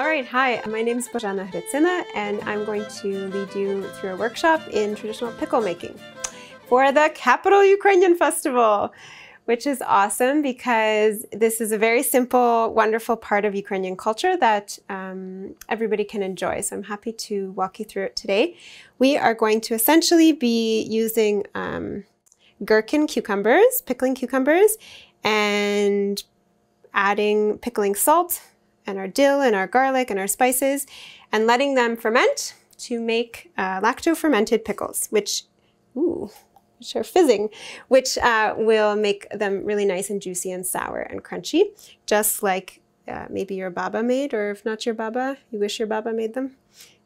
Alright, hi, my name is Bozena Hrytsyna and I'm going to lead you through a workshop in traditional pickle making for the Capital Ukrainian Festival, which is awesome because this is a very simple, wonderful part of Ukrainian culture that everybody can enjoy. So I'm happy to walk you through it today. We are going to essentially be using gherkin cucumbers, pickling cucumbers, and adding pickling salt and our dill and our garlic and our spices and letting them ferment to make lacto-fermented pickles, which are fizzing, which will make them really nice and juicy and sour and crunchy, just like maybe your baba made, or if not your baba, you wish your baba made them.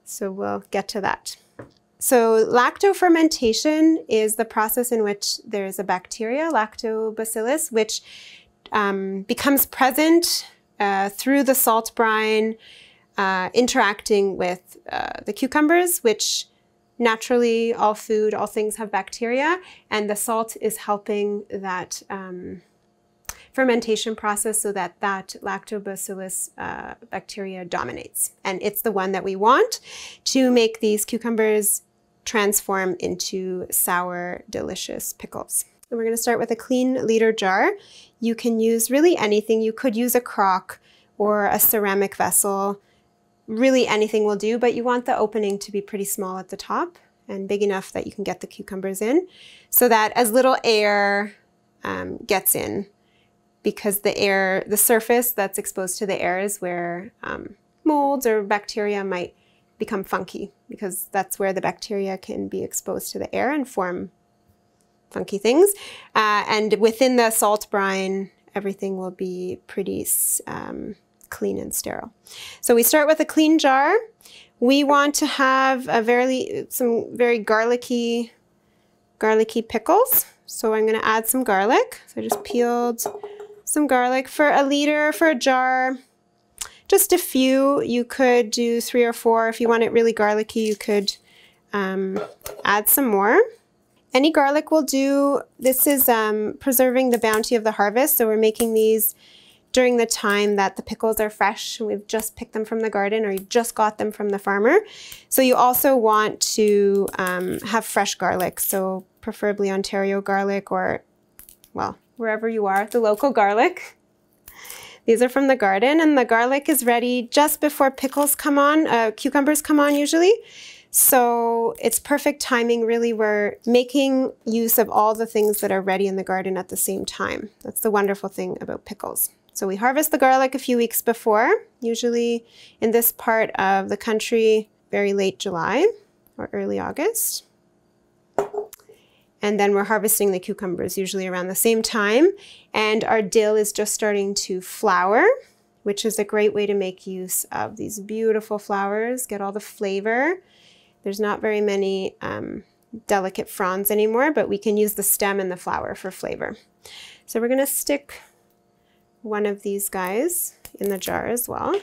So we'll get to that. So lacto-fermentation is the process in which there is a bacteria, lactobacillus, which becomes present through the salt brine, interacting with the cucumbers, which naturally, all food, all things have bacteria, and the salt is helping that fermentation process so that lactobacillus bacteria dominates. And it's the one that we want to make these cucumbers transform into sour, delicious pickles. And we're going to start with a clean liter jar. You can use really anything. You could use a crock or a ceramic vessel. Really anything will do, but you want the opening to be pretty small at the top and big enough that you can get the cucumbers in, so that as little air gets in, because the surface that's exposed to the air is where molds or bacteria might become funky, because that's where the bacteria can be exposed to the air and form funky things. And within the salt brine, everything will be pretty clean and sterile. So we start with a clean jar. We want to have some very garlicky pickles. So I'm going to add some garlic. So I just peeled some garlic for a liter, for a jar, just a few. You could do 3 or 4. If you want it really garlicky, you could add some more. Any garlic will do. This is preserving the bounty of the harvest. So we're making these during the time that the pickles are fresh and we've just picked them from the garden, or you just got them from the farmer. So you also want to have fresh garlic. So preferably Ontario garlic, or, well, wherever you are, the local garlic. These are from the garden, and the garlic is ready just before pickles come on, cucumbers come on usually. So it's perfect timing, really. We're making use of all the things that are ready in the garden at the same time. That's the wonderful thing about pickles. So we harvest the garlic a few weeks before, usually in this part of the country, very late July or early August. And then we're harvesting the cucumbers usually around the same time. And our dill is just starting to flower, which is a great way to make use of these beautiful flowers, get all the flavor. There's not very many delicate fronds anymore, but we can use the stem and the flower for flavor. So we're gonna stick one of these guys in the jar as well.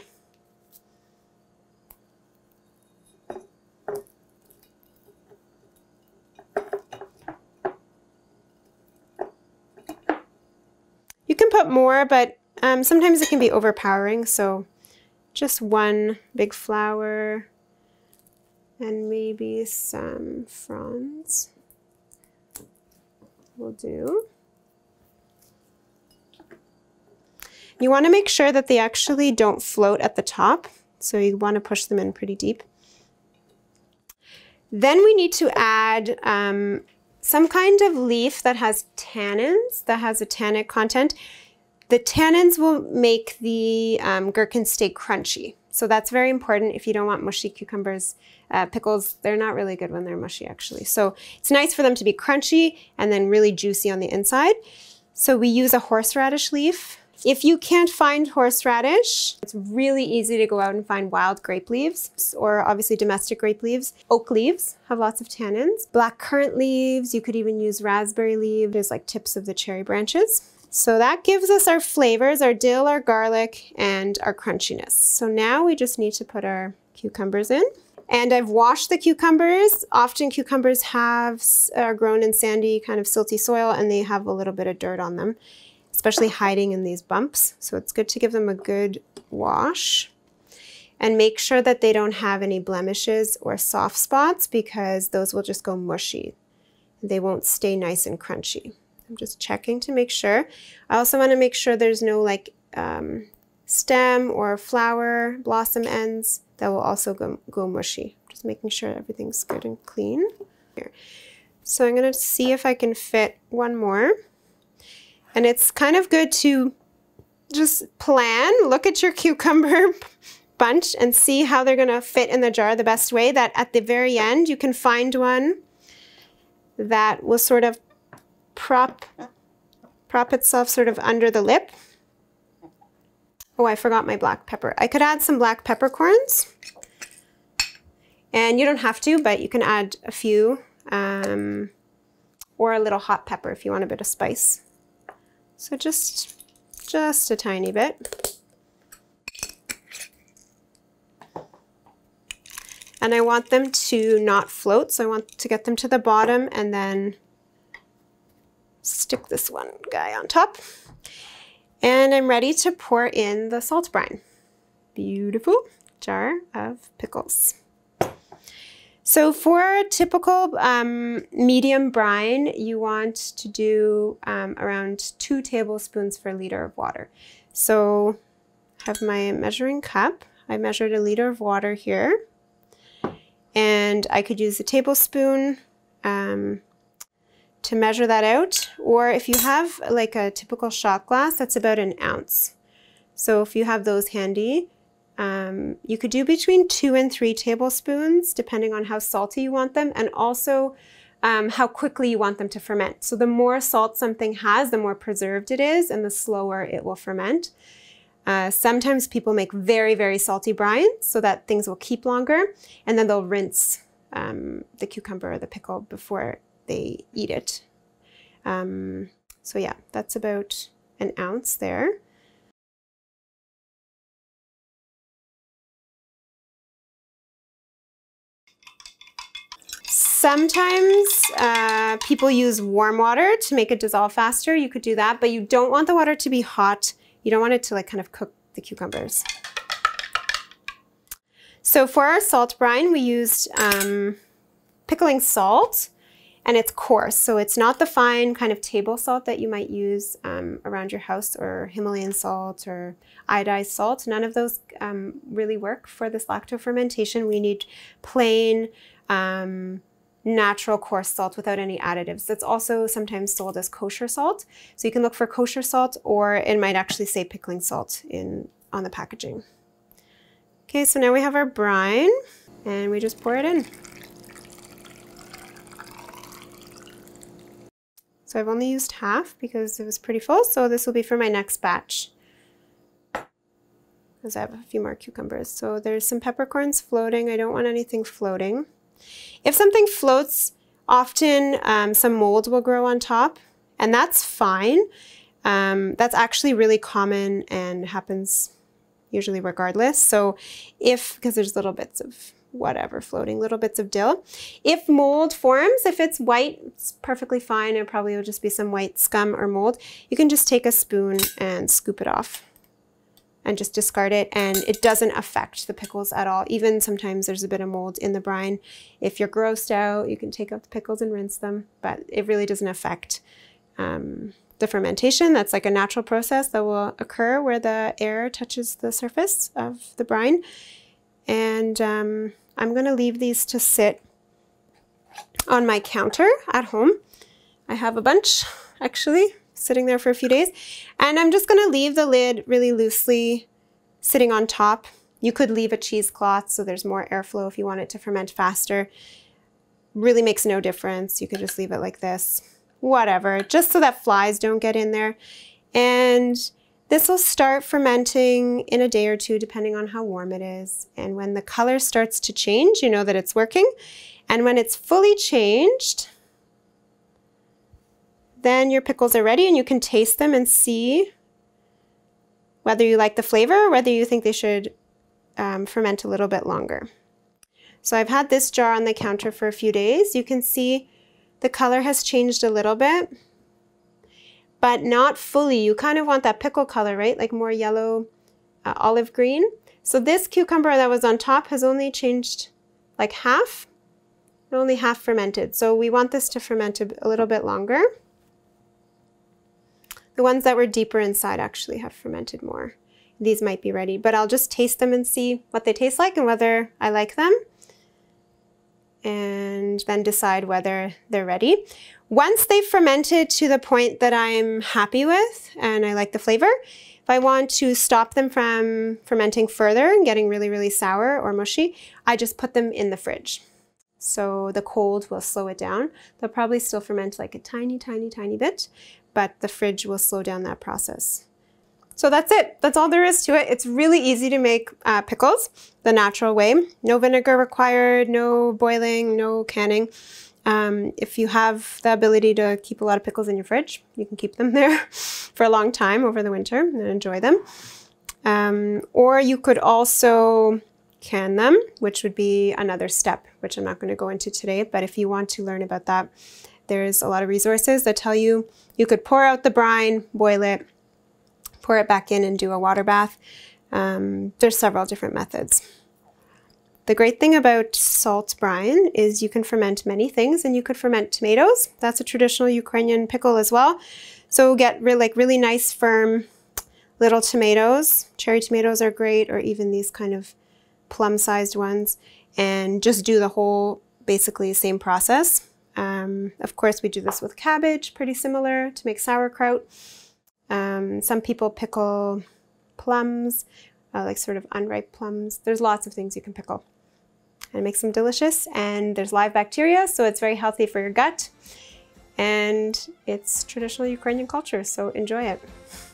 You can put more, but sometimes it can be overpowering. So just one big flower, and maybe some fronds will do. You want to make sure that they actually don't float at the top, so you want to push them in pretty deep. Then we need to add some kind of leaf that has tannins, that has a tannic content. The tannins will make the gherkin stay crunchy. So that's very important if you don't want mushy cucumbers. Pickles, they're not really good when they're mushy, actually. So it's nice for them to be crunchy and then really juicy on the inside. So we use a horseradish leaf. If you can't find horseradish, it's really easy to go out and find wild grape leaves, or obviously domestic grape leaves. Oak leaves have lots of tannins. Black currant leaves, you could even use raspberry leaves. There's like tips of the cherry branches. So that gives us our flavors, our dill, our garlic, and our crunchiness. So now we just need to put our cucumbers in. And I've washed the cucumbers. Often cucumbers are grown in sandy, kind of silty soil, and they have a little bit of dirt on them, especially hiding in these bumps. So it's good to give them a good wash. and make sure that they don't have any blemishes or soft spots, because those will just go mushy. They won't stay nice and crunchy. I'm just checking to make sure. I also want to make sure there's no like stem or flower blossom ends that will also go mushy. Just making sure everything's good and clean. Here. So I'm gonna see if I can fit one more. And it's kind of good to just plan, look at your cucumber bunch and see how they're gonna fit in the jar the best way, that at the very end you can find one that will sort of prop itself sort of under the lip. Oh, I forgot my black pepper. I could add some black peppercorns. And you don't have to, but you can add a few, or a little hot pepper if you want a bit of spice. So just a tiny bit. And I want them to not float, so I want to get them to the bottom and then stick this one guy on top. And I'm ready to pour in the salt brine. Beautiful jar of pickles. So for a typical medium brine, you want to do around 2 tablespoons per liter of water. So I have my measuring cup. I measured 1 liter of water here. And I could use a tablespoon to measure that out. Or if you have like a typical shot glass, that's about an ounce. So if you have those handy, you could do between 2 and 3 tablespoons, depending on how salty you want them, and also how quickly you want them to ferment. So the more salt something has, the more preserved it is, and the slower it will ferment. Sometimes people make very, very salty brine so that things will keep longer, and then they'll rinse the cucumber or the pickle before they eat it. So yeah, that's about an ounce there. Sometimes people use warm water to make it dissolve faster. You could do that, but you don't want the water to be hot. You don't want it to like kind of cook the cucumbers. So for our salt brine, we used pickling salt, and it's coarse. So it's not the fine kind of table salt that you might use around your house, or Himalayan salt or iodized salt. None of those really work for this lacto-fermentation. We need plain, natural coarse salt without any additives. That's also sometimes sold as kosher salt. So you can look for kosher salt, or it might actually say pickling salt on the packaging. Okay, so now we have our brine, and we just pour it in. So I've only used half because it was pretty full, so this will be for my next batch, because I have a few more cucumbers. So there's some peppercorns floating. I don't want anything floating. If something floats, often some mold will grow on top, and that's fine. That's actually really common and happens usually regardless. So because there's little bits of whatever floating, little bits of dill. If mold forms, if it's white, it's perfectly fine. It probably will just be some white scum or mold. You can just take a spoon and scoop it off and just discard it, and it doesn't affect the pickles at all. Even sometimes there's a bit of mold in the brine. If you're grossed out, you can take out the pickles and rinse them, but it really doesn't affect the fermentation. That's like a natural process that will occur where the air touches the surface of the brine. And I'm gonna leave these to sit on my counter at home. I have a bunch actually, sitting there for a few days. And I'm just gonna leave the lid really loosely sitting on top. You could leave a cheesecloth so there's more airflow if you want it to ferment faster. Really makes no difference. You could just leave it like this, whatever, just so that flies don't get in there. And this will start fermenting in a day or two, depending on how warm it is. And when the color starts to change, you know that it's working. And when it's fully changed, then your pickles are ready, and you can taste them and see whether you like the flavor, whether you think they should ferment a little bit longer. So I've had this jar on the counter for a few days. You can see the color has changed a little bit, but not fully. You kind of want that pickle color, right? Like more yellow olive green. So this cucumber that was on top has only changed like half, only half fermented. So we want this to ferment a little bit longer. The ones that were deeper inside actually have fermented more. These might be ready, but I'll just taste them and see what they taste like and whether I like them, and then decide whether they're ready. Once they've fermented to the point that I'm happy with and I like the flavor, if I want to stop them from fermenting further and getting really, really sour or mushy, I just put them in the fridge. So the cold will slow it down. They'll probably still ferment like a tiny, tiny, tiny bit, but the fridge will slow down that process. So that's it. That's all there is to it. It's really easy to make pickles the natural way. No vinegar required, no boiling, no canning. If you have the ability to keep a lot of pickles in your fridge, you can keep them there for a long time over the winter and enjoy them. Or you could also can them, which would be another step, which I'm not going to go into today. But if you want to learn about that, there's a lot of resources that tell you you could pour out the brine, boil it, pour it back in and do a water bath. There's several different methods. The great thing about salt brine is you can ferment many things, and you could ferment tomatoes. That's a traditional Ukrainian pickle as well. So get really nice firm little tomatoes. Cherry tomatoes are great, or even these kind of plum-sized ones, and just do the whole basically same process. Of course, we do this with cabbage, pretty similar, to make sauerkraut. Some people pickle plums, like sort of unripe plums. There's lots of things you can pickle, and it makes them delicious. And there's live bacteria, so it's very healthy for your gut. And it's traditional Ukrainian culture, so enjoy it.